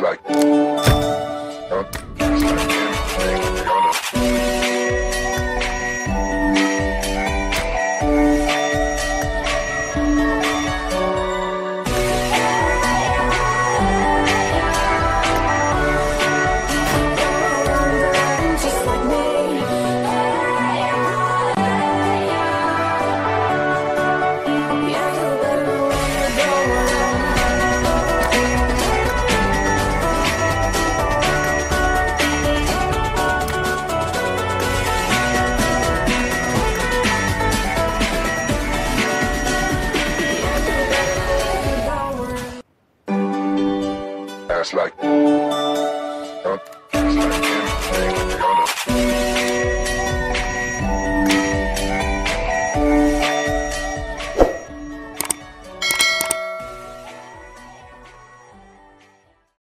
like